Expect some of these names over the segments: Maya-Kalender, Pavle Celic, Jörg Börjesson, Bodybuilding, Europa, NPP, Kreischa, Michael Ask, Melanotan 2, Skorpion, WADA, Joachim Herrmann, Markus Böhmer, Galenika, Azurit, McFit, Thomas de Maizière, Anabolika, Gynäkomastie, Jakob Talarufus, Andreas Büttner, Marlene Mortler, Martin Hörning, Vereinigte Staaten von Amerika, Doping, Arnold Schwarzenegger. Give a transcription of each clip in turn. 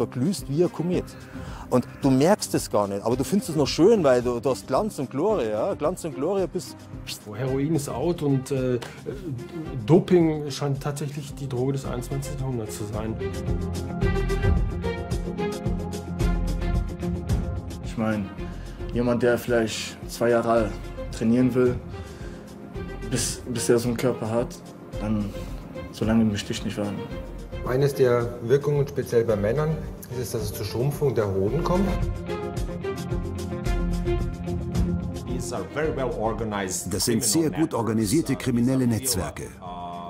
verglühst wie ein Komet. Und du merkst es gar nicht, aber du findest es noch schön, weil du hast Glanz und Gloria, ja? Glanz und Gloria bis... Heroin ist out und Doping scheint tatsächlich die Droge des 21. Jahrhunderts zu sein. Ich meine, jemand, der vielleicht 2 Jahre trainieren will, bis er so einen Körper hat, dann so lange möchte ich nicht warten. Eines der Wirkungen, speziell bei Männern, ist, dass es zur Schrumpfung der Hoden kommt. Das sind sehr gut organisierte kriminelle Netzwerke.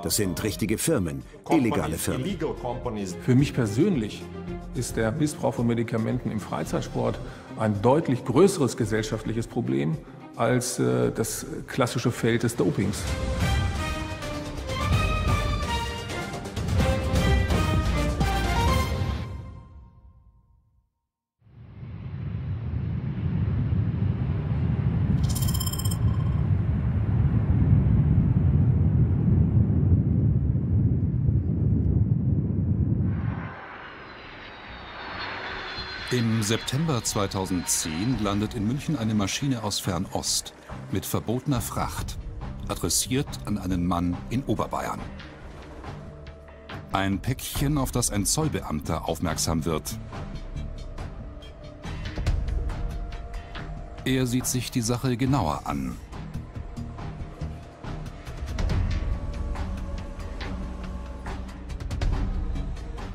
Das sind richtige Firmen, illegale Firmen. Für mich persönlich ist der Missbrauch von Medikamenten im Freizeitsport ein deutlich größeres gesellschaftliches Problem als das klassische Feld des Dopings. Im September 2010 landet in München eine Maschine aus Fernost mit verbotener Fracht, adressiert an einen Mann in Oberbayern. Ein Päckchen, auf das ein Zollbeamter aufmerksam wird. Er sieht sich die Sache genauer an.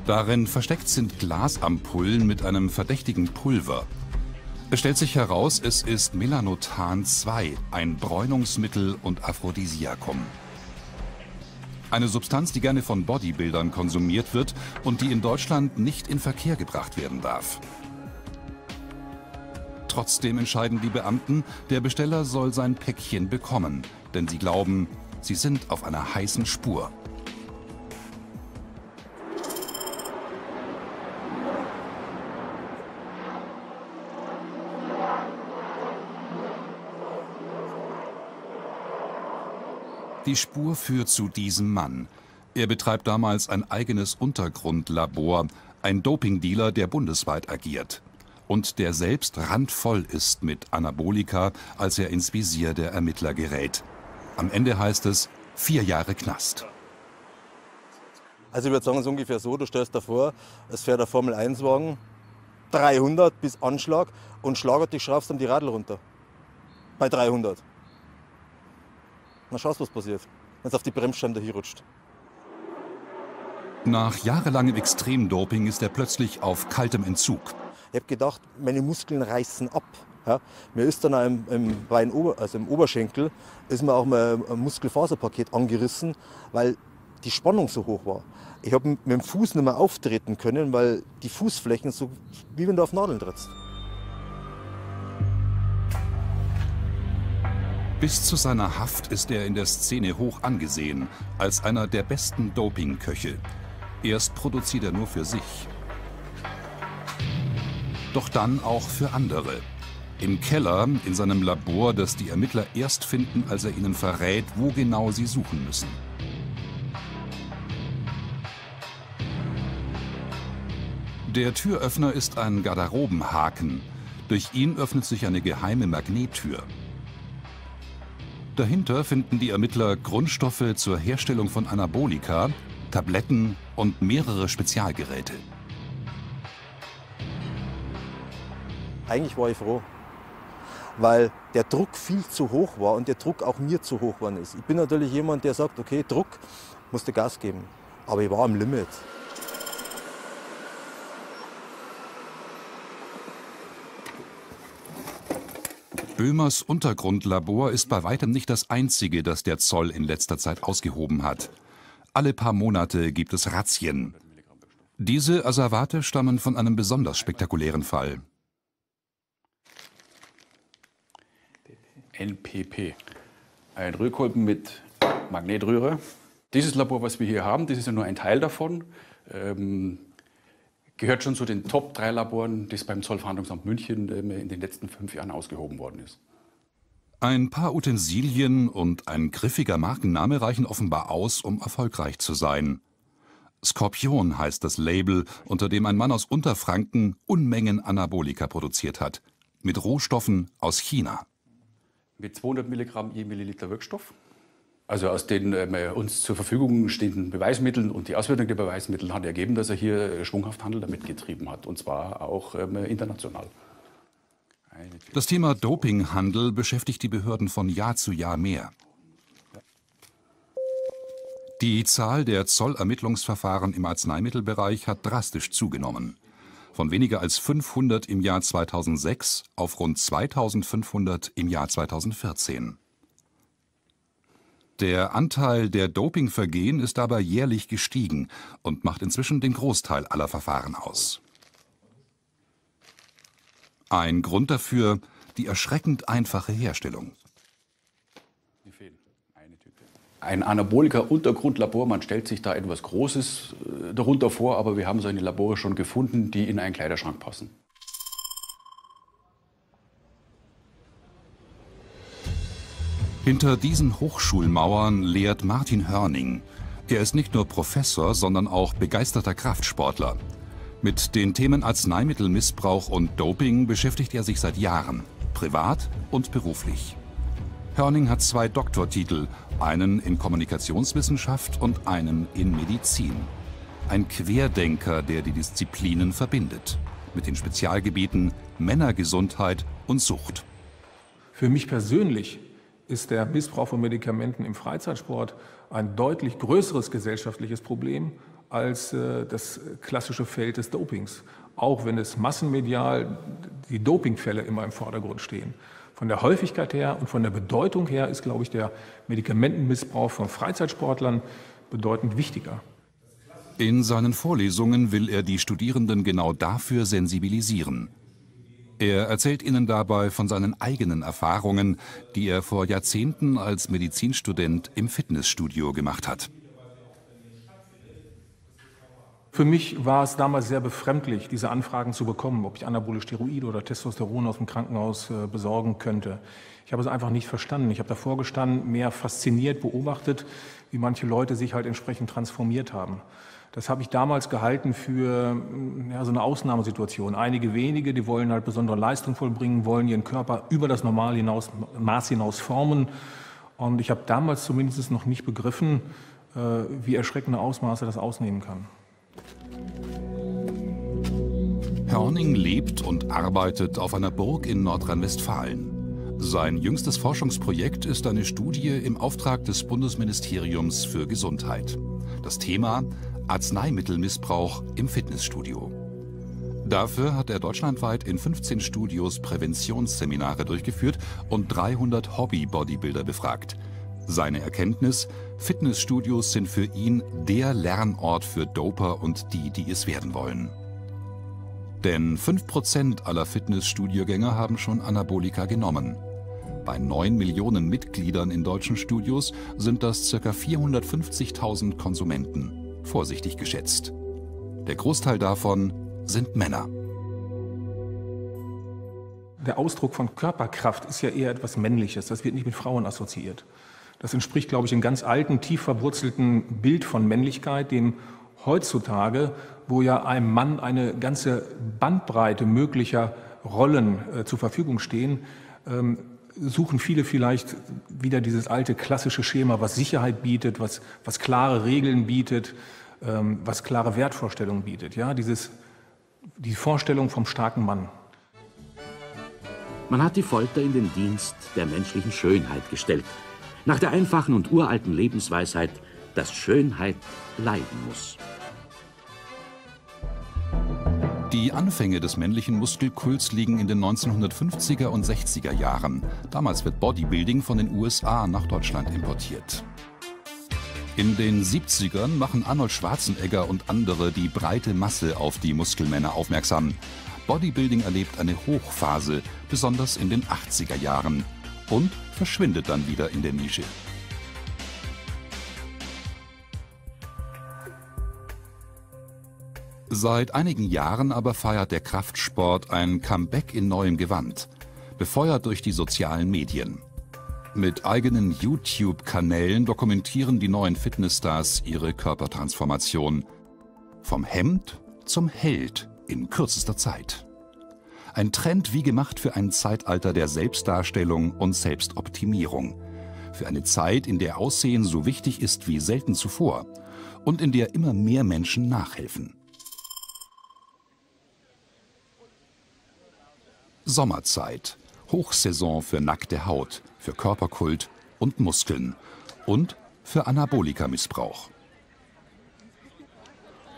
Darin versteckt sind Glasampullen mit einem verdächtigen Pulver. Es stellt sich heraus, es ist Melanotan 2, ein Bräunungsmittel und Aphrodisiakum. Eine Substanz, die gerne von Bodybuildern konsumiert wird und die in Deutschland nicht in Verkehr gebracht werden darf. Trotzdem entscheiden die Beamten, der Besteller soll sein Päckchen bekommen, denn sie glauben, sie sind auf einer heißen Spur. Die Spur führt zu diesem Mann. Er betreibt damals ein eigenes Untergrundlabor, ein Dopingdealer, der bundesweit agiert. Und der selbst randvoll ist mit Anabolika, als er ins Visier der Ermittler gerät. Am Ende heißt es 4 Jahre Knast. Also ich würde sagen, es ist ungefähr so, du stellst dir vor, es fährt der Formel-1-Wagen, 300 bis Anschlag und schlagert dich, schraubst dann die Radl runter. Bei 300. Mal schaust, was passiert, wenn es auf die Bremsscheiben dahinrutscht. Nach jahrelangem Extremdoping ist er plötzlich auf kaltem Entzug. Ich habe gedacht, meine Muskeln reißen ab. Ja, mir ist dann auch im Oberschenkel ist mir auch mal ein Muskelfaserpaket angerissen, weil die Spannung so hoch war. Ich habe mit dem Fuß nicht mehr auftreten können, weil die Fußflächen so wie wenn du auf Nadeln trittst. Bis zu seiner Haft ist er in der Szene hoch angesehen, als einer der besten Dopingköche. Erst produziert er nur für sich. Doch dann auch für andere. Im Keller, in seinem Labor, das die Ermittler erst finden, als er ihnen verrät, wo genau sie suchen müssen. Der Türöffner ist ein Garderobenhaken. Durch ihn öffnet sich eine geheime Magnettür. Dahinter finden die Ermittler Grundstoffe zur Herstellung von Anabolika, Tabletten und mehrere Spezialgeräte. Eigentlich war ich froh, weil der Druck viel zu hoch war und der Druck auch mir zu hoch geworden ist. Ich bin natürlich jemand, der sagt, okay, Druck, musst du Gas geben. Aber ich war am Limit. Böhmers Untergrundlabor ist bei weitem nicht das einzige, das der Zoll in letzter Zeit ausgehoben hat. Alle paar Monate gibt es Razzien. Diese Asservate stammen von einem besonders spektakulären Fall. NPP, ein Rührkolben mit Magnetröhre. Dieses Labor, was wir hier haben, das ist ja nur ein Teil davon, gehört schon zu den Top-3-Laboren, das beim Zollverhandlungsamt München in den letzten 5 Jahren ausgehoben worden ist. Ein paar Utensilien und ein griffiger Markenname reichen offenbar aus, um erfolgreich zu sein. Skorpion heißt das Label, unter dem ein Mann aus Unterfranken Unmengen Anabolika produziert hat. Mit Rohstoffen aus China. Mit 200 Milligramm je Milliliter Wirkstoff. Also aus den uns zur Verfügung stehenden Beweismitteln und die Auswertung der Beweismittel hat ergeben, dass er hier schwunghaft Handel damit getrieben hat. Und zwar auch international. Das Thema Dopinghandel beschäftigt die Behörden von Jahr zu Jahr mehr. Die Zahl der Zollermittlungsverfahren im Arzneimittelbereich hat drastisch zugenommen. Von weniger als 500 im Jahr 2006 auf rund 2500 im Jahr 2014. Der Anteil der Dopingvergehen ist dabei jährlich gestiegen und macht inzwischen den Großteil aller Verfahren aus. Ein Grund dafür die erschreckend einfache Herstellung. Ein Anabolika-Untergrundlabor, man stellt sich da etwas Großes darunter vor, aber wir haben solche Labore schon gefunden, die in einen Kleiderschrank passen. Hinter diesen Hochschulmauern lehrt Martin Hörning. Er ist nicht nur Professor, sondern auch begeisterter Kraftsportler. Mit den Themen Arzneimittelmissbrauch und Doping beschäftigt er sich seit Jahren, privat und beruflich. Hörning hat 2 Doktortitel, einen in Kommunikationswissenschaft und einen in Medizin. Ein Querdenker, der die Disziplinen verbindet, mit den Spezialgebieten Männergesundheit und Sucht. Für mich persönlich ist der Missbrauch von Medikamenten im Freizeitsport ein deutlich größeres gesellschaftliches Problem als das klassische Feld des Dopings, auch wenn es massenmedial die Dopingfälle immer im Vordergrund stehen. Von der Häufigkeit her und von der Bedeutung her ist, glaube ich, der Medikamentenmissbrauch von Freizeitsportlern bedeutend wichtiger. In seinen Vorlesungen will er die Studierenden genau dafür sensibilisieren. Er erzählt ihnen dabei von seinen eigenen Erfahrungen, die er vor Jahrzehnten als Medizinstudent im Fitnessstudio gemacht hat. Für mich war es damals sehr befremdlich, diese Anfragen zu bekommen, ob ich anabole Steroide oder Testosteron aus dem Krankenhaus besorgen könnte. Ich habe es einfach nicht verstanden. Ich habe davor gestanden, mehr fasziniert beobachtet, wie manche Leute sich halt entsprechend transformiert haben. Das habe ich damals gehalten für so eine Ausnahmesituation. Einige wenige, die wollen halt besondere Leistung vollbringen, wollen ihren Körper über das normale Maß hinaus formen. Und ich habe damals zumindest noch nicht begriffen, wie erschreckende Ausmaße das ausnehmen kann. Hörning lebt und arbeitet auf einer Burg in Nordrhein-Westfalen. Sein jüngstes Forschungsprojekt ist eine Studie im Auftrag des Bundesministeriums für Gesundheit. Das Thema Arzneimittelmissbrauch im Fitnessstudio. Dafür hat er deutschlandweit in 15 Studios Präventionsseminare durchgeführt und 300 Hobby-Bodybuilder befragt. Seine Erkenntnis: Fitnessstudios sind für ihn der Lernort für Doper und die, die es werden wollen. Denn 5% aller Fitnessstudiogänger haben schon Anabolika genommen. Bei 9 Millionen Mitgliedern in deutschen Studios sind das ca. 450.000 Konsumenten, vorsichtig geschätzt. Der Großteil davon sind Männer. Der Ausdruck von Körperkraft ist ja eher etwas Männliches, das wird nicht mit Frauen assoziiert. Das entspricht, glaube ich, einem ganz alten, tief verwurzelten Bild von Männlichkeit, dem heutzutage, wo ja einem Mann eine ganze Bandbreite möglicher Rollen zur Verfügung stehen, suchen viele vielleicht wieder dieses alte klassische Schema, was Sicherheit bietet, was klare Regeln bietet, was klare Wertvorstellungen bietet. Ja, die Vorstellung vom starken Mann. Man hat die Folter in den Dienst der menschlichen Schönheit gestellt. Nach der einfachen und uralten Lebensweisheit, dass Schönheit leiden muss. Die Anfänge des männlichen Muskelkults liegen in den 1950er und 60er Jahren. Damals wird Bodybuilding von den USA nach Deutschland importiert. In den 70ern machen Arnold Schwarzenegger und andere die breite Masse auf die Muskelmänner aufmerksam. Bodybuilding erlebt eine Hochphase, besonders in den 80er Jahren. Und verschwindet dann wieder in der Nische. Seit einigen Jahren aber feiert der Kraftsport ein Comeback in neuem Gewand, befeuert durch die sozialen Medien. Mit eigenen YouTube-Kanälen dokumentieren die neuen Fitnessstars ihre Körpertransformation. Vom Hemd zum Held in kürzester Zeit. Ein Trend wie gemacht für ein Zeitalter der Selbstdarstellung und Selbstoptimierung. Für eine Zeit, in der Aussehen so wichtig ist wie selten zuvor und in der immer mehr Menschen nachhelfen. Sommerzeit, Hochsaison für nackte Haut, für Körperkult und Muskeln und für Anabolika-Missbrauch.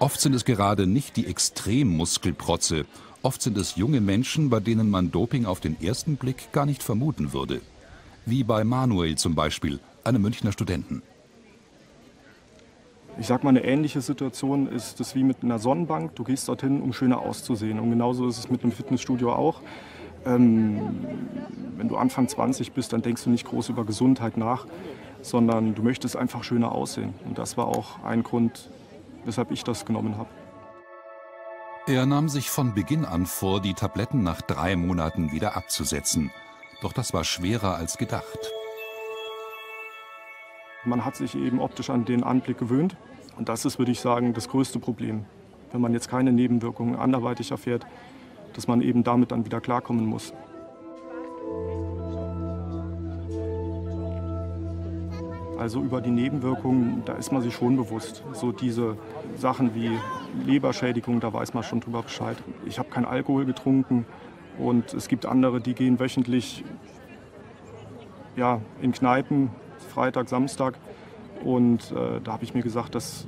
Oft sind es gerade nicht die Extremmuskelprotze, oft sind es junge Menschen, bei denen man Doping auf den ersten Blick gar nicht vermuten würde. Wie bei Manuel zum Beispiel, einem Münchner Studenten. Ich sag mal, eine ähnliche Situation ist es wie mit einer Sonnenbank. Du gehst dorthin, um schöner auszusehen. Und genauso ist es mit einem Fitnessstudio auch. Wenn du Anfang 20 bist, dann denkst du nicht groß über Gesundheit nach, sondern du möchtest einfach schöner aussehen. Und das war auch ein Grund, weshalb ich das genommen habe. Er nahm sich von Beginn an vor, die Tabletten nach 3 Monaten wieder abzusetzen. Doch das war schwerer als gedacht. Man hat sich eben optisch an den Anblick gewöhnt. Und das ist, würde ich sagen, das größte Problem. Wenn man jetzt keine Nebenwirkungen anderweitig erfährt, dass man eben damit dann wieder klarkommen muss. Also über die Nebenwirkungen, da ist man sich schon bewusst. So diese Sachen wie Leberschädigung, da weiß man schon drüber Bescheid. Ich habe keinen Alkohol getrunken. Und es gibt andere, die gehen wöchentlich in Kneipen, Freitag, Samstag. Und da habe ich mir gesagt, das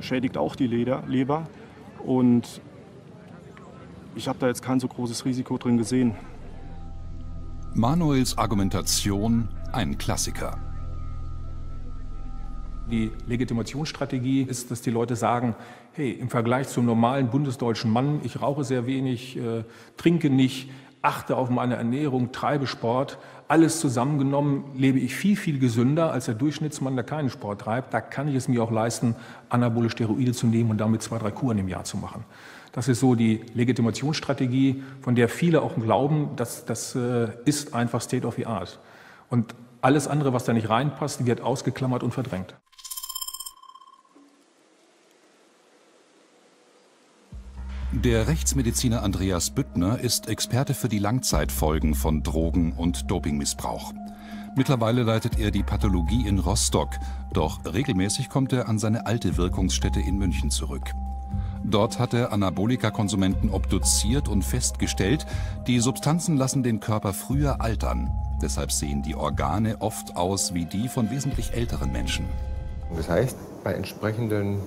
schädigt auch die Leber. Und ich habe da jetzt kein so großes Risiko drin gesehen. Manuels Argumentation, ein Klassiker. Die Legitimationsstrategie ist, dass die Leute sagen, hey, im Vergleich zum normalen bundesdeutschen Mann, ich rauche sehr wenig, trinke nicht, achte auf meine Ernährung, treibe Sport. Alles zusammengenommen lebe ich viel, viel gesünder als der Durchschnittsmann, der keinen Sport treibt. Da kann ich es mir auch leisten, anabole Steroide zu nehmen und damit 2, 3 Kuren im Jahr zu machen. Das ist so die Legitimationsstrategie, von der viele auch glauben, das ist einfach State of the Art. Und alles andere, was da nicht reinpasst, wird ausgeklammert und verdrängt. Der Rechtsmediziner Andreas Büttner ist Experte für die Langzeitfolgen von Drogen- und Dopingmissbrauch. Mittlerweile leitet er die Pathologie in Rostock, doch regelmäßig kommt er an seine alte Wirkungsstätte in München zurück. Dort hat er Anabolika-Konsumenten obduziert und festgestellt, die Substanzen lassen den Körper früher altern. Deshalb sehen die Organe oft aus wie die von wesentlich älteren Menschen. Das heißt, bei entsprechenden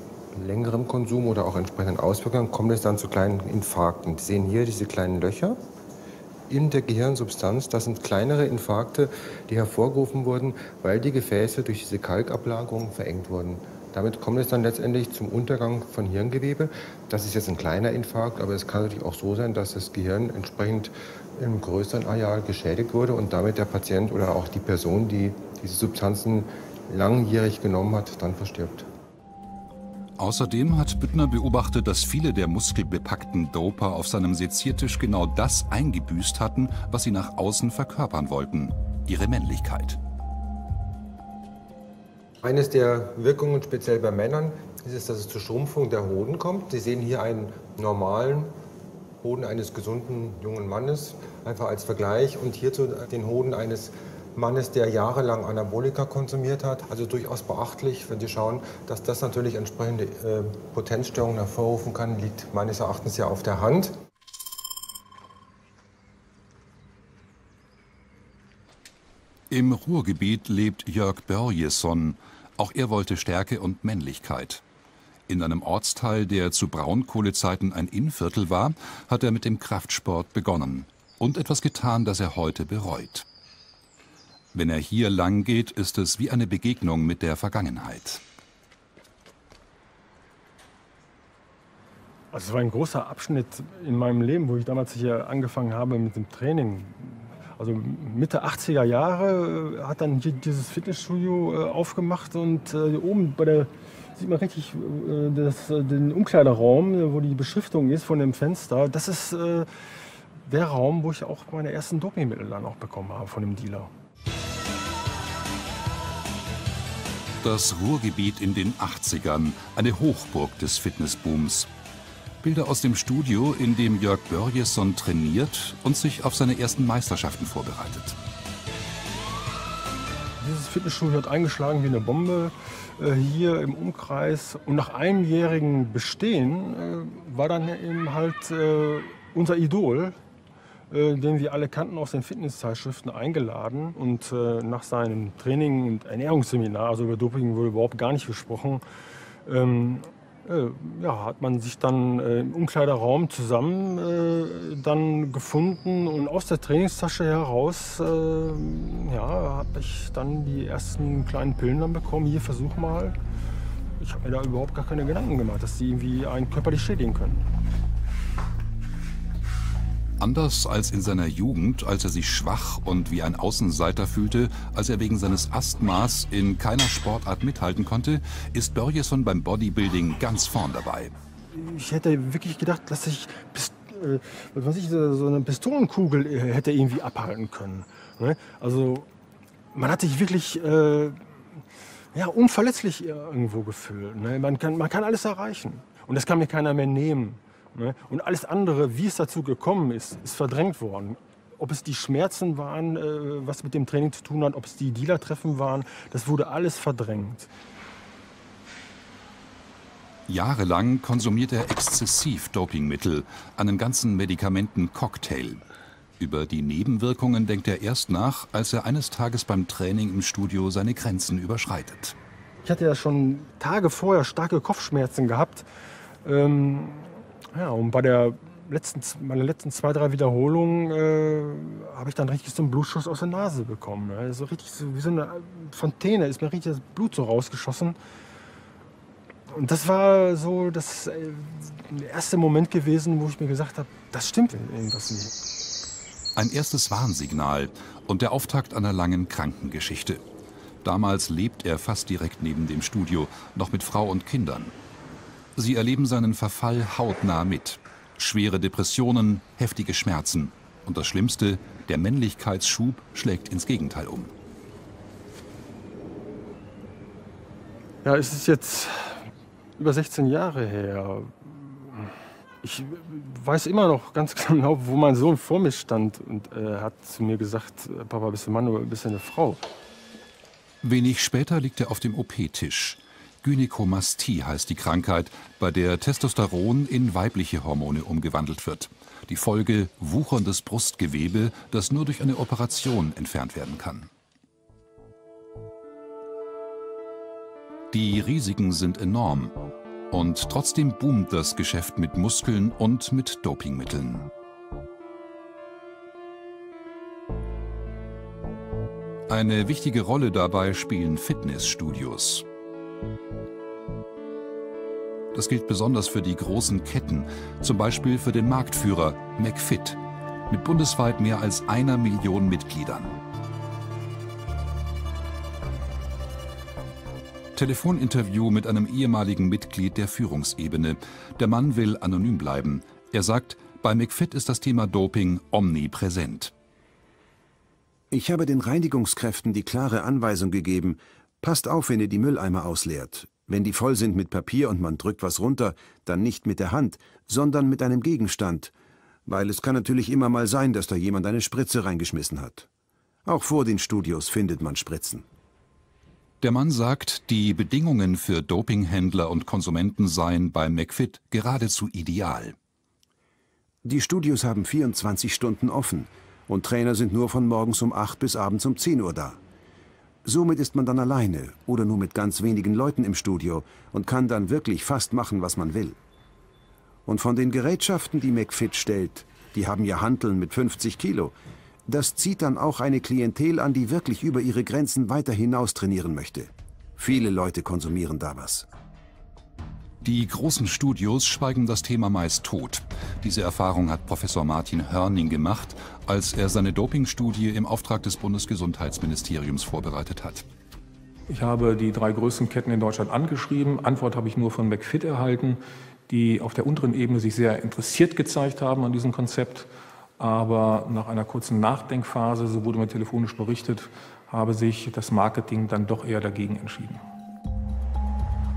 längerem Konsum oder auch entsprechenden Auswirkungen kommt es dann zu kleinen Infarkten. Sie sehen hier diese kleinen Löcher in der Gehirnsubstanz. Das sind kleinere Infarkte, die hervorgerufen wurden, weil die Gefäße durch diese Kalkablagerung verengt wurden. Damit kommt es dann letztendlich zum Untergang von Hirngewebe. Das ist jetzt ein kleiner Infarkt, aber es kann natürlich auch so sein, dass das Gehirn entsprechend im größeren Areal geschädigt wurde und damit der Patient oder auch die Person, die diese Substanzen langjährig genommen hat, dann verstirbt. Außerdem hat Büttner beobachtet, dass viele der muskelbepackten Doper auf seinem Seziertisch genau das eingebüßt hatten, was sie nach außen verkörpern wollten, ihre Männlichkeit. Eines der Wirkungen speziell bei Männern ist, dass es zur Schrumpfung der Hoden kommt. Sie sehen hier einen normalen Hoden eines gesunden jungen Mannes, einfach als Vergleich, und hierzu den Hoden eines Mannes, der jahrelang Anabolika konsumiert hat. Also durchaus beachtlich, wenn Sie schauen, dass das natürlich entsprechende Potenzstörungen hervorrufen kann, liegt meines Erachtens ja auf der Hand. Im Ruhrgebiet lebt Jörg Börjesson. Auch er wollte Stärke und Männlichkeit. In einem Ortsteil, der zu Braunkohlezeiten ein Innviertel war, hat er mit dem Kraftsport begonnen und etwas getan, das er heute bereut. Wenn er hier lang geht, ist es wie eine Begegnung mit der Vergangenheit. Also es war ein großer Abschnitt in meinem Leben, wo ich damals hier angefangen habe mit dem Training. Also Mitte 80er Jahre hat dann hier dieses Fitnessstudio aufgemacht und hier oben bei der, sieht man richtig den Umkleideraum, wo die Beschriftung ist von dem Fenster. Das ist der Raum, wo ich auch meine ersten Dopingmittel dann auch bekommen habe von dem Dealer. Das Ruhrgebiet in den 80ern, eine Hochburg des Fitnessbooms. Bilder aus dem Studio, in dem Jörg Börjesson trainiert und sich auf seine ersten Meisterschaften vorbereitet. Dieses Fitnessstudio hat eingeschlagen wie eine Bombe hier im Umkreis. Und nach einjährigem Bestehen war dann eben halt unser Idol, den wir alle kannten, aus den Fitnesszeitschriften eingeladen. Und nach seinem Training- und Ernährungsseminar, also über Doping wurde überhaupt gar nicht gesprochen, ja, hat man sich dann im Umkleideraum zusammen dann gefunden und aus der Trainingstasche heraus ja, habe ich dann die ersten kleinen Pillen dann bekommen. Hier, versuch mal. Ich habe mir da überhaupt gar keine Gedanken gemacht, dass die irgendwie einen körperlich schädigen können. Anders als in seiner Jugend, als er sich schwach und wie ein Außenseiter fühlte, als er wegen seines Asthmas in keiner Sportart mithalten konnte, ist Börjesson beim Bodybuilding ganz vorn dabei. Ich hätte wirklich gedacht, dass ich so eine Pistolenkugel hätte irgendwie abhalten können. Also man hat sich wirklich ja, unverletzlich irgendwo gefühlt. Man kann alles erreichen und das kann mir keiner mehr nehmen. Und alles andere, wie es dazu gekommen ist, ist verdrängt worden. Ob es die Schmerzen waren, was mit dem Training zu tun hat, ob es die Dealer-Treffen waren, das wurde alles verdrängt. Jahrelang konsumiert er exzessiv Dopingmittel, einen ganzen Medikamenten-Cocktail. Über die Nebenwirkungen denkt er erst nach, als er eines Tages beim Training im Studio seine Grenzen überschreitet. Ich hatte ja schon Tage vorher starke Kopfschmerzen gehabt. Ja, und bei der meiner letzten 2, 3 Wiederholungen habe ich dann richtig so einen Blutschuss aus der Nase bekommen. Also richtig so, wie so eine Fontäne ist mir richtig das Blut so rausgeschossen. Und das war so das erste Moment gewesen, wo ich mir gesagt habe, das stimmt irgendwas nicht. Ein erstes Warnsignal und der Auftakt einer langen Krankengeschichte. Damals lebt er fast direkt neben dem Studio, noch mit Frau und Kindern. Sie erleben seinen Verfall hautnah mit. Schwere Depressionen, heftige Schmerzen. Und das Schlimmste, der Männlichkeitsschub schlägt ins Gegenteil um. Ja, es ist jetzt über 16 Jahre her. Ich weiß immer noch ganz genau, wo mein Sohn vor mir stand und hat zu mir gesagt, Papa, bist du ein Mann oder bist du eine Frau? Wenig später liegt er auf dem OP-Tisch. Gynäkomastie heißt die Krankheit, bei der Testosteron in weibliche Hormone umgewandelt wird. Die Folge: wucherndes Brustgewebe, das nur durch eine Operation entfernt werden kann. Die Risiken sind enorm. Und trotzdem boomt das Geschäft mit Muskeln und mit Dopingmitteln. Eine wichtige Rolle dabei spielen Fitnessstudios. Das gilt besonders für die großen Ketten, zum Beispiel für den Marktführer McFit, mit bundesweit mehr als 1 Million Mitgliedern. Telefoninterview mit einem ehemaligen Mitglied der Führungsebene. Der Mann will anonym bleiben. Er sagt, bei McFit ist das Thema Doping omnipräsent. Ich habe den Reinigungskräften die klare Anweisung gegeben, passt auf, wenn ihr die Mülleimer ausleert. Wenn die voll sind mit Papier und man drückt was runter, dann nicht mit der Hand, sondern mit einem Gegenstand. Weil es kann natürlich immer mal sein, dass da jemand eine Spritze reingeschmissen hat. Auch vor den Studios findet man Spritzen. Der Mann sagt, die Bedingungen für Dopinghändler und Konsumenten seien bei McFit geradezu ideal. Die Studios haben 24 Stunden offen und Trainer sind nur von morgens um 8 bis abends um 10 Uhr da. Somit ist man dann alleine oder nur mit ganz wenigen Leuten im Studio und kann dann wirklich fast machen, was man will. Und von den Gerätschaften, die McFit stellt, die haben ja Hanteln mit 50 Kilo. Das zieht dann auch eine Klientel an, die wirklich über ihre Grenzen weiter hinaus trainieren möchte. Viele Leute konsumieren da was. Die großen Studios schweigen das Thema meist tot. Diese Erfahrung hat Professor Martin Hörning gemacht, als er seine Dopingstudie im Auftrag des Bundesgesundheitsministeriums vorbereitet hat. Ich habe die 3 größten Ketten in Deutschland angeschrieben. Antwort habe ich nur von McFit erhalten, die auf der unteren Ebene sich sehr interessiert gezeigt haben an diesem Konzept. Aber nach einer kurzen Nachdenkphase, so wurde mir telefonisch berichtet, habe sich das Marketing dann doch eher dagegen entschieden.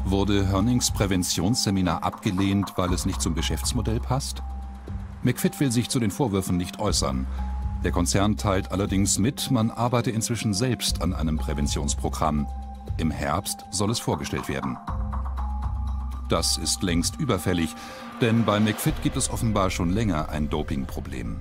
Wurde Hörnings Präventionsseminar abgelehnt, weil es nicht zum Geschäftsmodell passt? McFit will sich zu den Vorwürfen nicht äußern. Der Konzern teilt allerdings mit, man arbeite inzwischen selbst an einem Präventionsprogramm. Im Herbst soll es vorgestellt werden. Das ist längst überfällig, denn bei McFit gibt es offenbar schon länger ein Dopingproblem.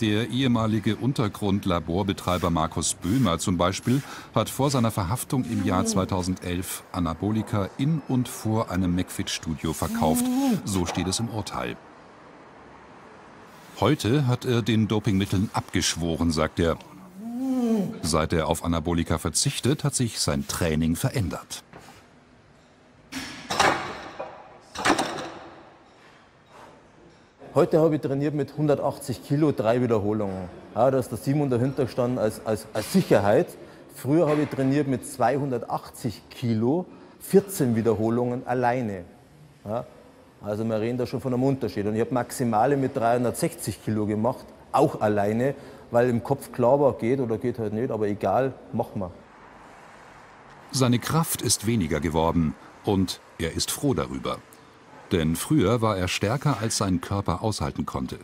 Der ehemalige Untergrundlaborbetreiber Markus Böhmer zum Beispiel hat vor seiner Verhaftung im Jahr 2011 Anabolika in und vor einem McFit-Studio verkauft. So steht es im Urteil. Heute hat er den Dopingmitteln abgeschworen, sagt er. Seit er auf Anabolika verzichtet, hat sich sein Training verändert. Heute habe ich trainiert mit 180 Kilo, 3 Wiederholungen. Ja, da ist der Simon dahinter gestanden als Sicherheit. Früher habe ich trainiert mit 280 Kilo, 14 Wiederholungen alleine. Ja, also wir reden da schon von einem Unterschied. Und ich habe Maximale mit 360 Kilo gemacht, auch alleine, weil im Kopf klar war, geht oder geht halt nicht, aber egal, machen wir. Seine Kraft ist weniger geworden und er ist froh darüber. Denn früher war er stärker, als sein Körper aushalten konnte.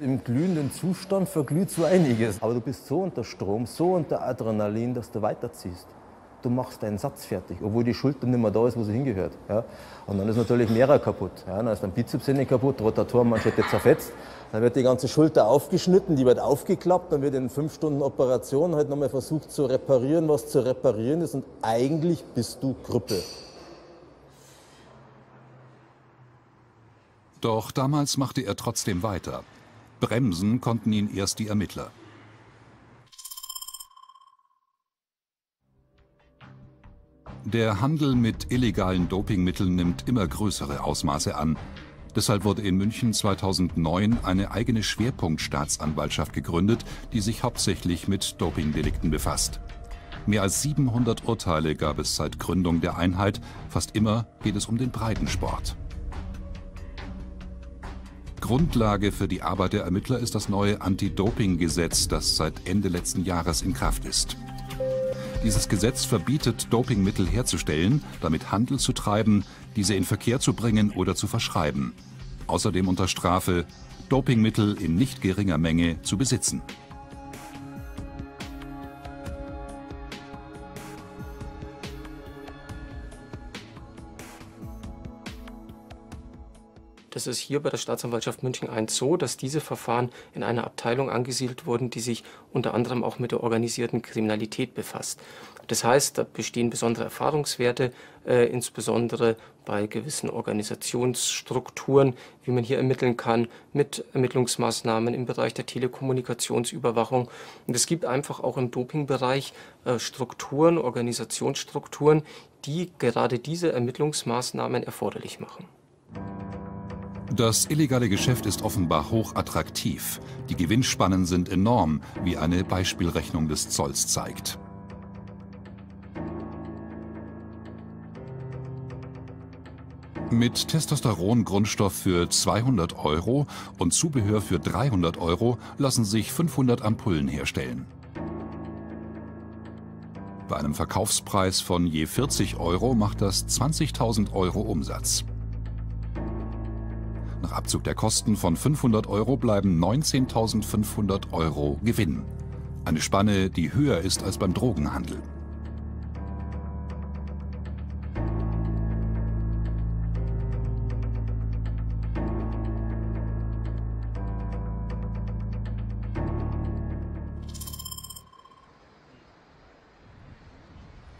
Im glühenden Zustand verglüht so einiges. Aber du bist so unter Strom, so unter Adrenalin, dass du weiterziehst. Du machst deinen Satz fertig, obwohl die Schulter nicht mehr da ist, wo sie hingehört. Ja? Und dann ist natürlich mehrer kaputt. Ja? Dann ist dein Bizeps nicht kaputt, Rotatorenmanschette zerfetzt. Dann wird die ganze Schulter aufgeschnitten, die wird aufgeklappt. Dann wird in 5 Stunden Operation halt nochmal versucht zu reparieren, was zu reparieren ist. Und eigentlich bist du Krüppel. Doch damals machte er trotzdem weiter. Bremsen konnten ihn erst die Ermittler. Der Handel mit illegalen Dopingmitteln nimmt immer größere Ausmaße an. Deshalb wurde in München 2009 eine eigene Schwerpunktstaatsanwaltschaft gegründet, die sich hauptsächlich mit Dopingdelikten befasst. Mehr als 700 Urteile gab es seit Gründung der Einheit. Fast immer geht es um den Breitensport. Grundlage für die Arbeit der Ermittler ist das neue Anti-Doping-Gesetz, das seit Ende letzten Jahres in Kraft ist. Dieses Gesetz verbietet, Dopingmittel herzustellen, damit Handel zu treiben, diese in Verkehr zu bringen oder zu verschreiben. Außerdem unter Strafe, Dopingmittel in nicht geringer Menge zu besitzen. Das ist hier bei der Staatsanwaltschaft München I so, dass diese Verfahren in einer Abteilung angesiedelt wurden, die sich unter anderem auch mit der organisierten Kriminalität befasst. Das heißt, da bestehen besondere Erfahrungswerte, insbesondere bei gewissen Organisationsstrukturen, wie man hier ermitteln kann, mit Ermittlungsmaßnahmen im Bereich der Telekommunikationsüberwachung. Und es gibt einfach auch im Dopingbereich Strukturen, Organisationsstrukturen, die gerade diese Ermittlungsmaßnahmen erforderlich machen. Das illegale Geschäft ist offenbar hochattraktiv. Die Gewinnspannen sind enorm, wie eine Beispielrechnung des Zolls zeigt. Mit Testosteron-Grundstoff für 200 € und Zubehör für 300 € lassen sich 500 Ampullen herstellen. Bei einem Verkaufspreis von je 40 € macht das 20.000 € Umsatz. Nach Abzug der Kosten von 500 € bleiben 19.500 € Gewinn. Eine Spanne, die höher ist als beim Drogenhandel.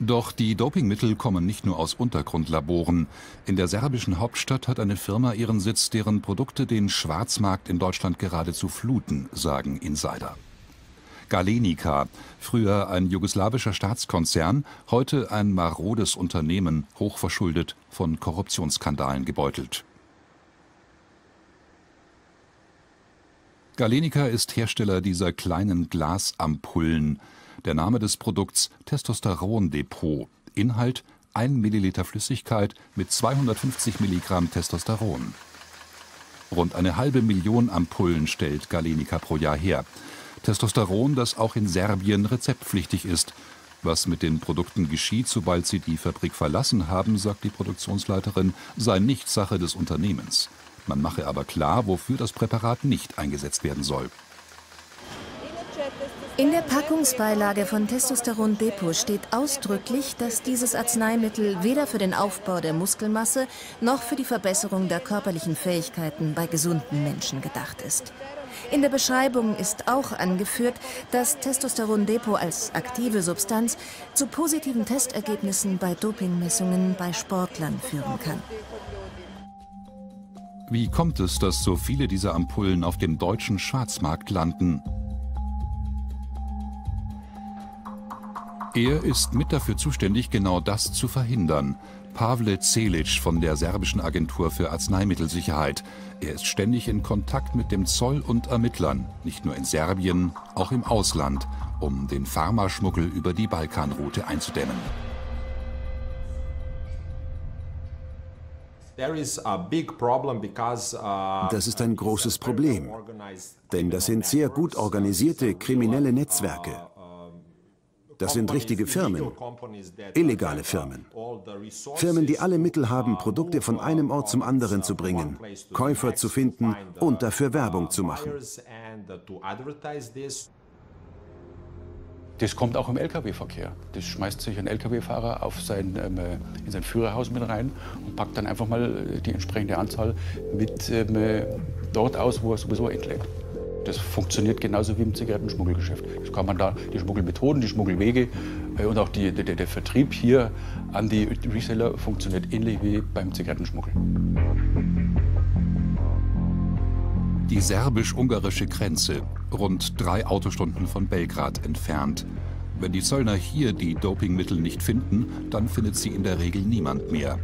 Doch die Dopingmittel kommen nicht nur aus Untergrundlaboren. In der serbischen Hauptstadt hat eine Firma ihren Sitz, deren Produkte den Schwarzmarkt in Deutschland geradezu fluten, sagen Insider. Galenika, früher ein jugoslawischer Staatskonzern, heute ein marodes Unternehmen, hochverschuldet, von Korruptionsskandalen gebeutelt. Galenika ist Hersteller dieser kleinen Glasampullen. Der Name des Produkts: Testosterondepot. Inhalt: 1 Milliliter Flüssigkeit mit 250 Milligramm Testosteron. Rund 1,5 Million Ampullen stellt Galenika pro Jahr her. Testosteron, das auch in Serbien rezeptpflichtig ist. Was mit den Produkten geschieht, sobald sie die Fabrik verlassen haben, sagt die Produktionsleiterin, sei nicht Sache des Unternehmens. Man mache aber klar, wofür das Präparat nicht eingesetzt werden soll. In der Packungsbeilage von Testosteron Depot steht ausdrücklich, dass dieses Arzneimittel weder für den Aufbau der Muskelmasse noch für die Verbesserung der körperlichen Fähigkeiten bei gesunden Menschen gedacht ist. In der Beschreibung ist auch angeführt, dass Testosteron Depot als aktive Substanz zu positiven Testergebnissen bei Dopingmessungen bei Sportlern führen kann. Wie kommt es, dass so viele dieser Ampullen auf dem deutschen Schwarzmarkt landen? Er ist mit dafür zuständig, genau das zu verhindern. Pavle Celic von der serbischen Agentur für Arzneimittelsicherheit. Er ist ständig in Kontakt mit dem Zoll und Ermittlern, nicht nur in Serbien, auch im Ausland, um den Pharmaschmuggel über die Balkanroute einzudämmen. Das ist ein großes Problem, denn das sind sehr gut organisierte kriminelle Netzwerke. Das sind richtige Firmen, illegale Firmen. Firmen, die alle Mittel haben, Produkte von einem Ort zum anderen zu bringen, Käufer zu finden und dafür Werbung zu machen. Das kommt auch im Lkw-Verkehr. Das schmeißt sich ein Lkw-Fahrer in sein Führerhaus mit rein und packt dann einfach mal die entsprechende Anzahl mit dort aus, wo er sowieso entleert. Das funktioniert genauso wie im Zigarettenschmuggelgeschäft. Das kann man da, die Schmuggelmethoden, die Schmuggelwege und auch der Vertrieb hier an die Reseller funktioniert ähnlich wie beim Zigarettenschmuggel. Die serbisch-ungarische Grenze, rund 3 Autostunden von Belgrad entfernt. Wenn die Zöllner hier die Dopingmittel nicht finden, dann findet sie in der Regel niemand mehr.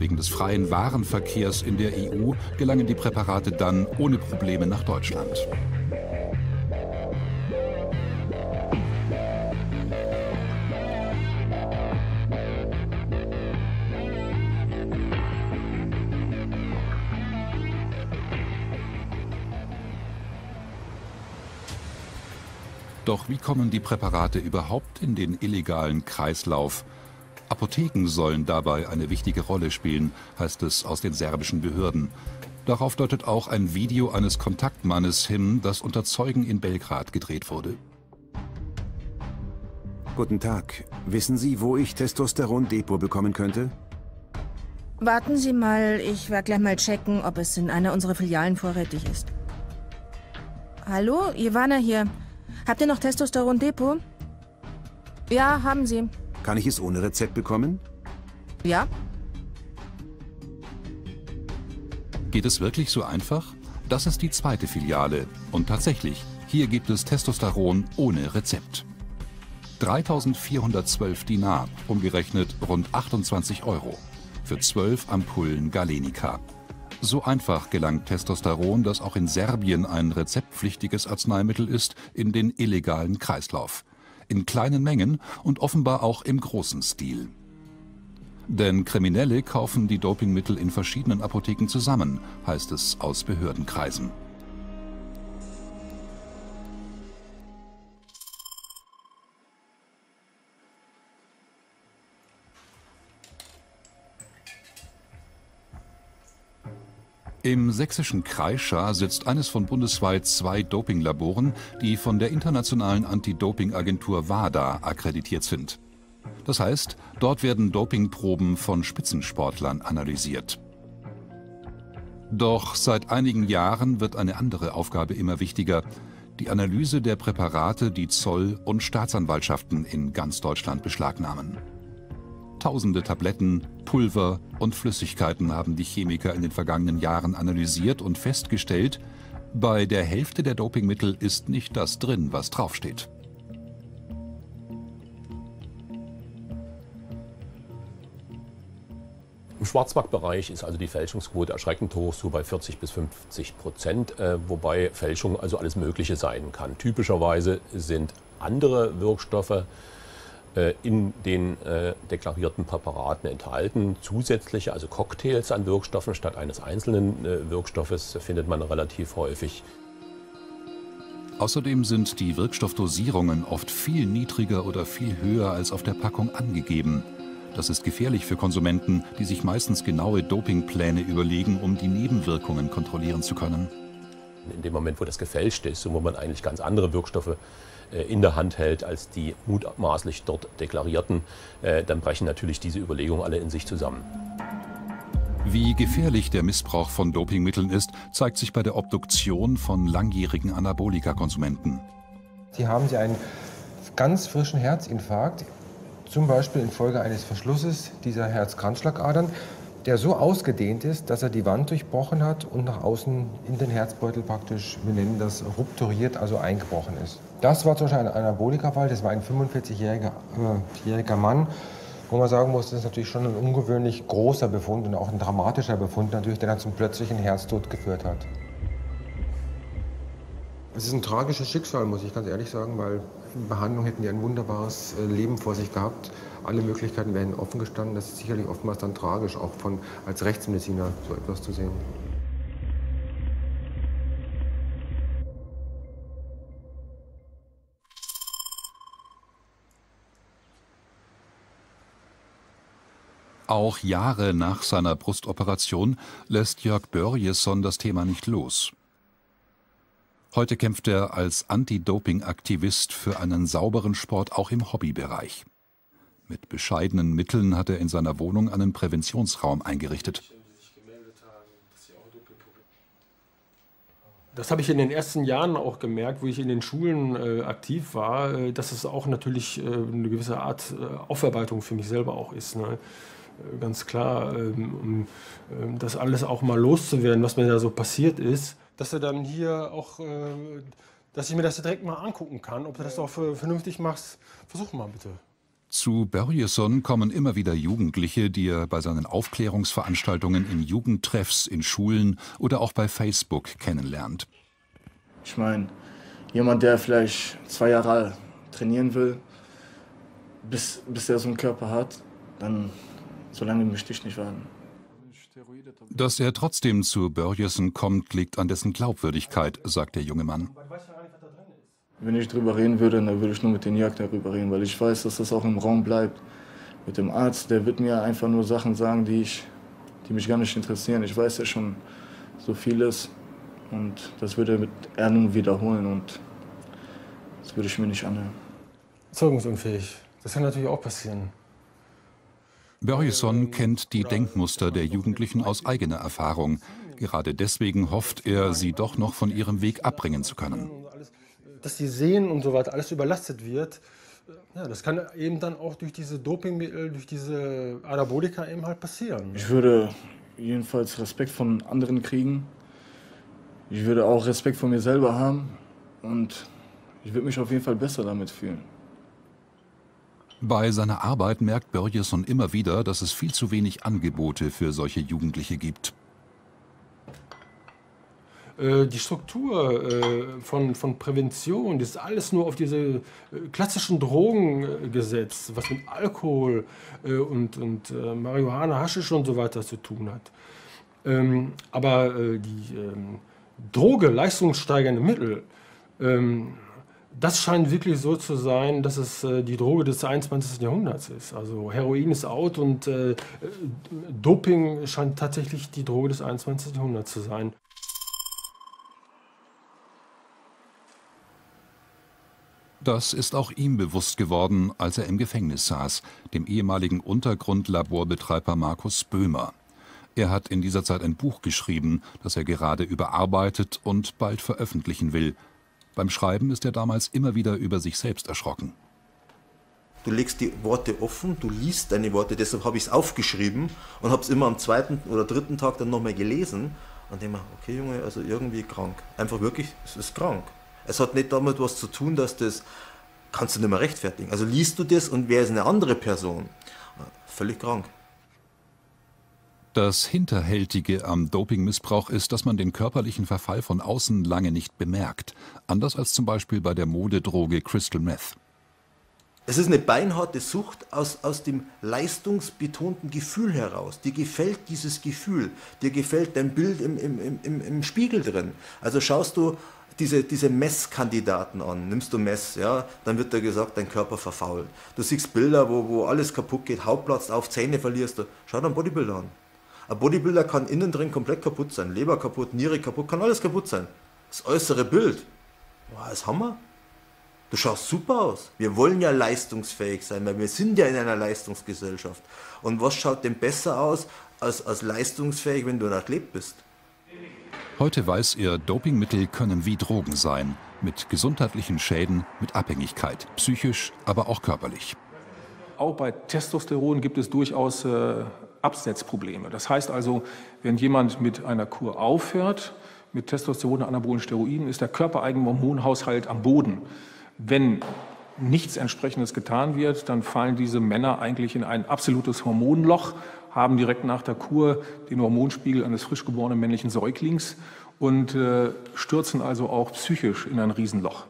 Wegen des freien Warenverkehrs in der EU gelangen die Präparate dann ohne Probleme nach Deutschland. Doch wie kommen die Präparate überhaupt in den illegalen Kreislauf? Apotheken sollen dabei eine wichtige Rolle spielen, heißt es aus den serbischen Behörden. Darauf deutet auch ein Video eines Kontaktmannes hin, das unter Zeugen in Belgrad gedreht wurde. Guten Tag. Wissen Sie, wo ich Testosteron Depot bekommen könnte? Warten Sie mal, ich werde gleich mal checken, ob es in einer unserer Filialen vorrätig ist. Hallo, Ivana hier. Habt ihr noch Testosteron Depot? Ja, haben Sie. Kann ich es ohne Rezept bekommen? Ja. Geht es wirklich so einfach? Das ist die zweite Filiale. Und tatsächlich, hier gibt es Testosteron ohne Rezept. 3.412 Dinar, umgerechnet rund 28 Euro. Für 12 Ampullen Galenika. So einfach gelangt Testosteron, das auch in Serbien ein rezeptpflichtiges Arzneimittel ist, in den illegalen Kreislauf. In kleinen Mengen und offenbar auch im großen Stil. Denn Kriminelle kaufen die Dopingmittel in verschiedenen Apotheken zusammen, heißt es aus Behördenkreisen. Im sächsischen Kreischa sitzt eines von bundesweit 2 Dopinglaboren, die von der internationalen Anti-Doping-Agentur WADA akkreditiert sind. Das heißt, dort werden Dopingproben von Spitzensportlern analysiert. Doch seit einigen Jahren wird eine andere Aufgabe immer wichtiger: die Analyse der Präparate, die Zoll- und Staatsanwaltschaften in ganz Deutschland beschlagnahmen. Tausende Tabletten, Pulver und Flüssigkeiten haben die Chemiker in den vergangenen Jahren analysiert und festgestellt, bei der Hälfte der Dopingmittel ist nicht das drin, was draufsteht. Im Schwarzmarktbereich ist also die Fälschungsquote erschreckend hoch, so bei 40 bis 50%, wobei Fälschung also alles Mögliche sein kann. Typischerweise sind andere Wirkstoffe in den deklarierten Präparaten enthalten. Zusätzliche, also Cocktails an Wirkstoffen statt eines einzelnen Wirkstoffes, findet man relativ häufig. Außerdem sind die Wirkstoffdosierungen oft viel niedriger oder viel höher als auf der Packung angegeben. Das ist gefährlich für Konsumenten, die sich meistens genaue Dopingpläne überlegen, um die Nebenwirkungen kontrollieren zu können. In dem Moment, wo das gefälscht ist und wo man eigentlich ganz andere Wirkstoffe in der Hand hält als die mutmaßlich dort deklarierten, dann brechen natürlich diese Überlegungen alle in sich zusammen. Wie gefährlich der Missbrauch von Dopingmitteln ist, zeigt sich bei der Obduktion von langjährigen Anabolika-Konsumenten. Sie haben einen ganz frischen Herzinfarkt, zum Beispiel infolge eines Verschlusses dieser Herzkranzschlagadern, der so ausgedehnt ist, dass er die Wand durchbrochen hat und nach außen in den Herzbeutel praktisch, wir nennen das rupturiert, also eingebrochen ist. Das war zum Beispiel ein Anabolika-Fall, das war ein 45-jähriger Mann, wo man sagen muss, das ist natürlich schon ein ungewöhnlich großer Befund und auch ein dramatischer Befund, natürlich, der dann zum plötzlichen Herztod geführt hat. Es ist ein tragisches Schicksal, muss ich ganz ehrlich sagen, weil in Behandlung hätten die ein wunderbares Leben vor sich gehabt. Alle Möglichkeiten wären offen gestanden. Das ist sicherlich oftmals dann tragisch, auch als Rechtsmediziner so etwas zu sehen. Auch Jahre nach seiner Brustoperation lässt Jörg Börjesson das Thema nicht los. Heute kämpft er als Anti-Doping-Aktivist für einen sauberen Sport auch im Hobbybereich. Mit bescheidenen Mitteln hat er in seiner Wohnung einen Präventionsraum eingerichtet. Das habe ich in den ersten Jahren auch gemerkt, wo ich in den Schulen aktiv war, dass es auch natürlich eine gewisse Art Aufarbeitung für mich selber auch ist, ne? Ganz klar, um das alles auch mal loszuwerden, was mir da so passiert ist. Dass er dann hier auch, dass ich mir das direkt mal angucken kann, ob du das auch vernünftig machst. Versuch mal bitte. Zu Börjesson kommen immer wieder Jugendliche, die er bei seinen Aufklärungsveranstaltungen in Jugendtreffs, in Schulen oder auch bei Facebook kennenlernt. Ich meine, jemand, der vielleicht 2 Jahre trainieren will, bis er so einen Körper hat, dann so lange möchte ich nicht warten. Dass er trotzdem zu Börjesson kommt, liegt an dessen Glaubwürdigkeit, sagt der junge Mann. Wenn ich drüber reden würde, dann würde ich nur mit den Jörg darüber reden, weil ich weiß, dass das auch im Raum bleibt. Mit dem Arzt, der wird mir einfach nur Sachen sagen, die mich gar nicht interessieren. Ich weiß ja schon so vieles und das würde er mit Ernung wiederholen und das würde ich mir nicht anhören. Zeugungsunfähig, das kann natürlich auch passieren. Börjesson kennt die Denkmuster der Jugendlichen aus eigener Erfahrung. Gerade deswegen hofft er, sie doch noch von ihrem Weg abbringen zu können. Dass die Sehnen und so weiter alles überlastet wird, ja, das kann eben dann auch durch diese Dopingmittel, durch diese Anabolika eben halt passieren. Ich würde jedenfalls Respekt von anderen kriegen. Ich würde auch Respekt von mir selber haben und ich würde mich auf jeden Fall besser damit fühlen. Bei seiner Arbeit merkt Börjesson immer wieder, dass es viel zu wenig Angebote für solche Jugendliche gibt. Die Struktur von Prävention, das ist alles nur auf diese klassischen Drogen gesetzt, was mit Alkohol und Marihuana, Haschisch und so weiter zu tun hat. Aber die Droge, leistungssteigernde Mittel, das scheint wirklich so zu sein, dass es die Droge des 21. Jahrhunderts ist. Also Heroin ist out und Doping scheint tatsächlich die Droge des 21. Jahrhunderts zu sein. Das ist auch ihm bewusst geworden, als er im Gefängnis saß, dem ehemaligen Untergrundlaborbetreiber Markus Böhmer. Er hat in dieser Zeit ein Buch geschrieben, das er gerade überarbeitet und bald veröffentlichen will. Beim Schreiben ist er damals immer wieder über sich selbst erschrocken. Du legst die Worte offen, du liest deine Worte, deshalb habe ich es aufgeschrieben und habe es immer am 2. oder 3. Tag dann nochmal gelesen. Und denke mir, okay Junge, also irgendwie krank. Einfach wirklich, es ist krank. Es hat nicht damit was zu tun, dass das kannst du nicht mehr rechtfertigen. Also liest du das und wer ist eine andere Person? Völlig krank. Das Hinterhältige am Dopingmissbrauch ist, dass man den körperlichen Verfall von außen lange nicht bemerkt. Anders als zum Beispiel bei der Modedroge Crystal Meth. Es ist eine beinharte Sucht aus dem leistungsbetonten Gefühl heraus. Dir gefällt dieses Gefühl. Dir gefällt dein Bild im Spiegel drin. Also schaust du diese Messkandidaten an. Nimmst du Mess, ja, dann wird da gesagt, dein Körper verfault. Du siehst Bilder, wo alles kaputt geht, Haut platzt auf, Zähne verlierst du. Schau dir einen Bodybuilder an. Ein Bodybuilder kann innen drin komplett kaputt sein. Leber kaputt, Niere kaputt, kann alles kaputt sein. Das äußere Bild, boah, ist Hammer. Du schaust super aus. Wir wollen ja leistungsfähig sein, weil wir sind ja in einer Leistungsgesellschaft. Und was schaut denn besser aus, als leistungsfähig, wenn du ein Athlet bist? Heute weiß ihr, Dopingmittel können wie Drogen sein. Mit gesundheitlichen Schäden, mit Abhängigkeit. Psychisch, aber auch körperlich. Auch bei Testosteron gibt es durchaus Absetzprobleme. Das heißt also, wenn jemand mit einer Kur aufhört, mit Testosteron und anabolen Steroiden, ist der körpereigene Hormonhaushalt am Boden. Wenn nichts Entsprechendes getan wird, dann fallen diese Männer eigentlich in ein absolutes Hormonloch, haben direkt nach der Kur den Hormonspiegel eines frischgeborenen männlichen Säuglings und stürzen also auch psychisch in ein Riesenloch.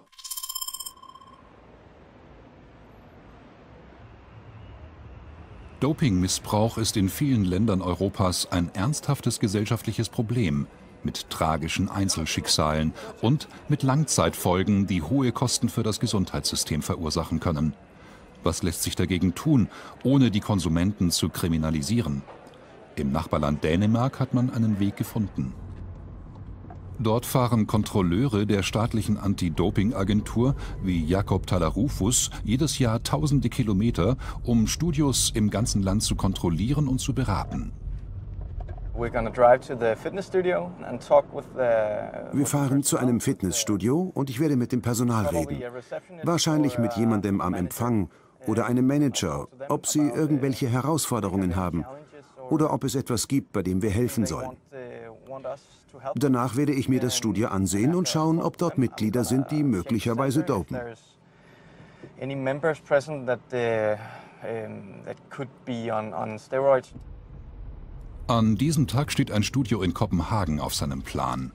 Dopingmissbrauch ist in vielen Ländern Europas ein ernsthaftes gesellschaftliches Problem. Mit tragischen Einzelschicksalen und mit Langzeitfolgen, die hohe Kosten für das Gesundheitssystem verursachen können. Was lässt sich dagegen tun, ohne die Konsumenten zu kriminalisieren? Im Nachbarland Dänemark hat man einen Weg gefunden. Dort fahren Kontrolleure der staatlichen Anti-Doping-Agentur wie Jakob Talarufus jedes Jahr tausende Kilometer, um Studios im ganzen Land zu kontrollieren und zu beraten. Wir fahren zu einem Fitnessstudio und ich werde mit dem Personal reden. Wahrscheinlich mit jemandem am Empfang oder einem Manager, ob sie irgendwelche Herausforderungen haben oder ob es etwas gibt, bei dem wir helfen sollen. Danach werde ich mir das Studio ansehen und schauen, ob dort Mitglieder sind, die möglicherweise dopen. An diesem Tag steht ein Studio in Kopenhagen auf seinem Plan.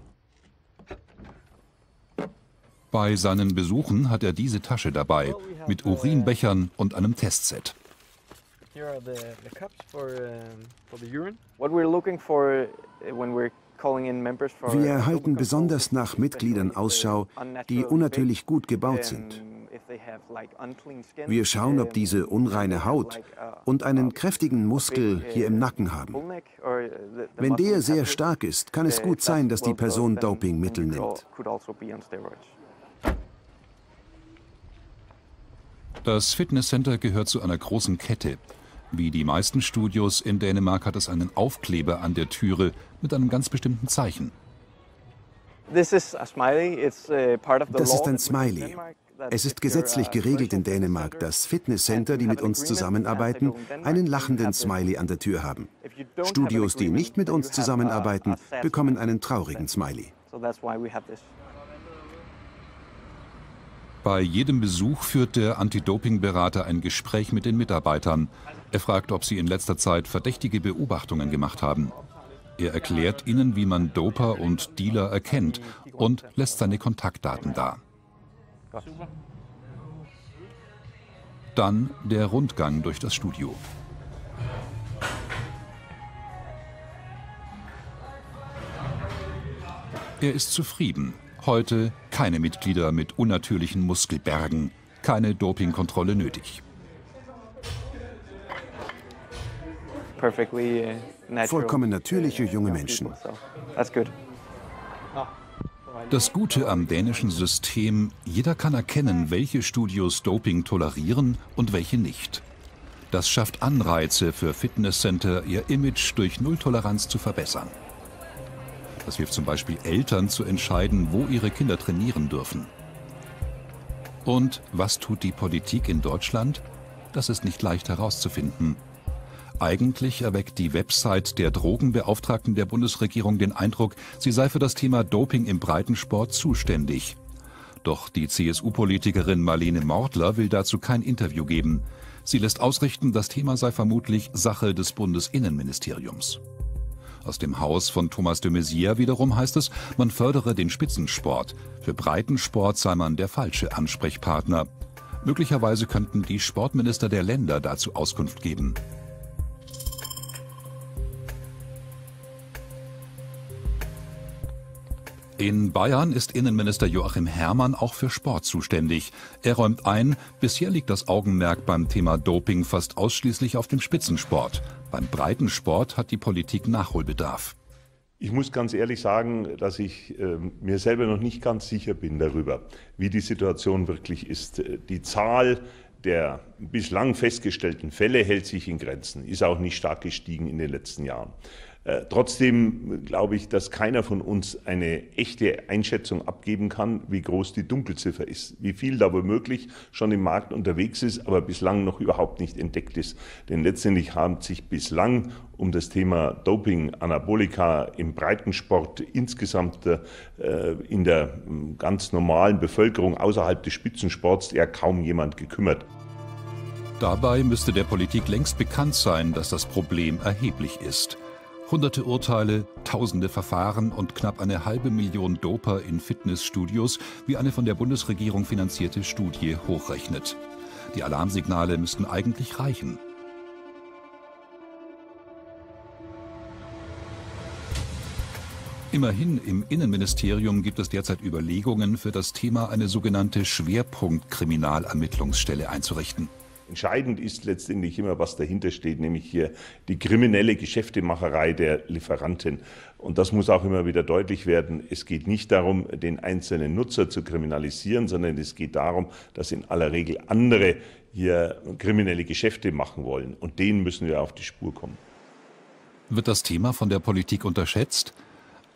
Bei seinen Besuchen hat er diese Tasche dabei, mit Urinbechern und einem Testset. Wir erhalten besonders nach Mitgliedern Ausschau, die unnatürlich gut gebaut sind. Wir schauen, ob diese unreine Haut und einen kräftigen Muskel hier im Nacken haben. Wenn der sehr stark ist, kann es gut sein, dass die Person Dopingmittel nimmt. Das Fitnesscenter gehört zu einer großen Kette. Wie die meisten Studios in Dänemark hat es einen Aufkleber an der Türe mit einem ganz bestimmten Zeichen. Das ist ein Smiley. Es ist gesetzlich geregelt in Dänemark, dass Fitnesscenter, die mit uns zusammenarbeiten, einen lachenden Smiley an der Tür haben. Studios, die nicht mit uns zusammenarbeiten, bekommen einen traurigen Smiley. Bei jedem Besuch führt der Anti-Doping-Berater ein Gespräch mit den Mitarbeitern. Er fragt, ob sie in letzter Zeit verdächtige Beobachtungen gemacht haben. Er erklärt ihnen, wie man Doper und Dealer erkennt und lässt seine Kontaktdaten da. Dann der Rundgang durch das Studio. Er ist zufrieden. Heute keine Mitglieder mit unnatürlichen Muskelbergen, keine Dopingkontrolle nötig. Vollkommen natürliche junge Menschen. Das Gute am dänischen System, jeder kann erkennen, welche Studios Doping tolerieren und welche nicht. Das schafft Anreize für Fitnesscenter, ihr Image durch Nulltoleranz zu verbessern. Das hilft zum Beispiel Eltern zu entscheiden, wo ihre Kinder trainieren dürfen. Und was tut die Politik in Deutschland? Das ist nicht leicht herauszufinden. Eigentlich erweckt die Website der Drogenbeauftragten der Bundesregierung den Eindruck, sie sei für das Thema Doping im Breitensport zuständig. Doch die CSU-Politikerin Marlene Mortler will dazu kein Interview geben. Sie lässt ausrichten, das Thema sei vermutlich Sache des Bundesinnenministeriums. Aus dem Haus von Thomas de Maizière wiederum heißt es, man fördere den Spitzensport. Für Breitensport sei man der falsche Ansprechpartner. Möglicherweise könnten die Sportminister der Länder dazu Auskunft geben. In Bayern ist Innenminister Joachim Herrmann auch für Sport zuständig. Er räumt ein, bisher liegt das Augenmerk beim Thema Doping fast ausschließlich auf dem Spitzensport. Beim Breitensport hat die Politik Nachholbedarf. Ich muss ganz ehrlich sagen, dass ich mir selber noch nicht ganz sicher bin darüber, wie die Situation wirklich ist. Die Zahl der bislang festgestellten Fälle hält sich in Grenzen, ist auch nicht stark gestiegen in den letzten Jahren. Trotzdem glaube ich, dass keiner von uns eine echte Einschätzung abgeben kann, wie groß die Dunkelziffer ist, wie viel da womöglich schon im Markt unterwegs ist, aber bislang noch überhaupt nicht entdeckt ist. Denn letztendlich haben sich bislang um das Thema Doping, Anabolika im Breitensport insgesamt in der ganz normalen Bevölkerung außerhalb des Spitzensports eher kaum jemand gekümmert. Dabei müsste der Politik längst bekannt sein, dass das Problem erheblich ist. Hunderte Urteile, tausende Verfahren und knapp 1,5 Million Doper in Fitnessstudios, wie eine von der Bundesregierung finanzierte Studie hochrechnet. Die Alarmsignale müssten eigentlich reichen. Immerhin, im Innenministerium gibt es derzeit Überlegungen, für das Thema eine sogenannte Schwerpunkt-Kriminalermittlungsstelle einzurichten. Entscheidend ist letztendlich immer, was dahinter steht, nämlich hier die kriminelle Geschäftemacherei der Lieferanten. Und das muss auch immer wieder deutlich werden. Es geht nicht darum, den einzelnen Nutzer zu kriminalisieren, sondern es geht darum, dass in aller Regel andere hier kriminelle Geschäfte machen wollen. Und denen müssen wir auf die Spur kommen. Wird das Thema von der Politik unterschätzt?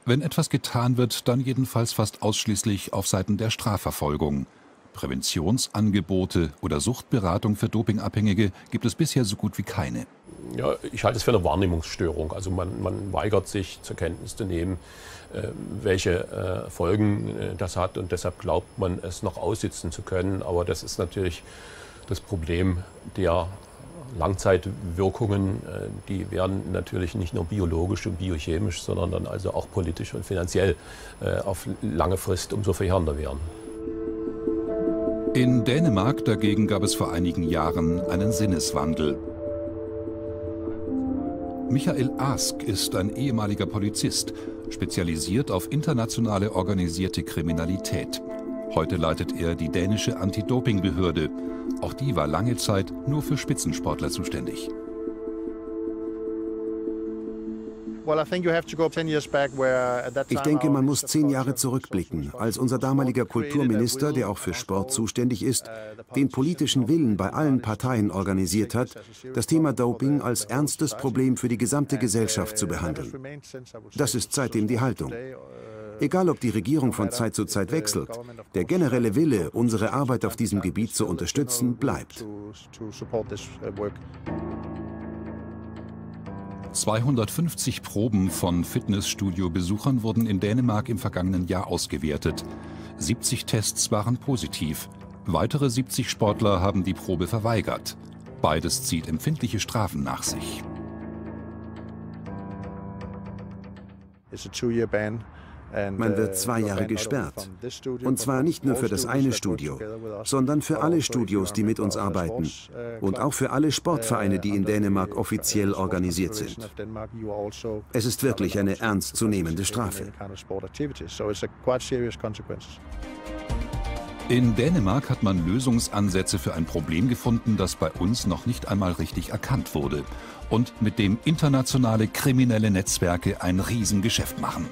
Wenn etwas getan wird, dann jedenfalls fast ausschließlich auf Seiten der Strafverfolgung. Präventionsangebote oder Suchtberatung für Dopingabhängige gibt es bisher so gut wie keine. Ja, ich halte es für eine Wahrnehmungsstörung. Also man weigert sich, zur Kenntnis zu nehmen, welche Folgen das hat. Und deshalb glaubt man, es noch aussitzen zu können. Aber das ist natürlich das Problem der Langzeitwirkungen. Die werden natürlich nicht nur biologisch und biochemisch, sondern dann also auch politisch und finanziell auf lange Frist umso verheerender werden. In Dänemark dagegen gab es vor einigen Jahren einen Sinneswandel. Michael Ask ist ein ehemaliger Polizist, spezialisiert auf internationale organisierte Kriminalität. Heute leitet er die dänische Anti-Doping-Behörde. Auch die war lange Zeit nur für Spitzensportler zuständig. Ich denke, man muss 10 Jahre zurückblicken, als unser damaliger Kulturminister, der auch für Sport zuständig ist, den politischen Willen bei allen Parteien organisiert hat, das Thema Doping als ernstes Problem für die gesamte Gesellschaft zu behandeln. Das ist seitdem die Haltung. Egal, ob die Regierung von Zeit zu Zeit wechselt, der generelle Wille, unsere Arbeit auf diesem Gebiet zu unterstützen, bleibt. 250 Proben von Fitnessstudio-Besuchern wurden in Dänemark im vergangenen Jahr ausgewertet. 70 Tests waren positiv. Weitere 70 Sportler haben die Probe verweigert. Beides zieht empfindliche Strafen nach sich. Man wird 2 Jahre gesperrt. Und zwar nicht nur für das eine Studio, sondern für alle Studios, die mit uns arbeiten. Und auch für alle Sportvereine, die in Dänemark offiziell organisiert sind. Es ist wirklich eine ernstzunehmende Strafe. In Dänemark hat man Lösungsansätze für ein Problem gefunden, das bei uns noch nicht einmal richtig erkannt wurde. Und mit dem internationale kriminelle Netzwerke ein Riesengeschäft machen.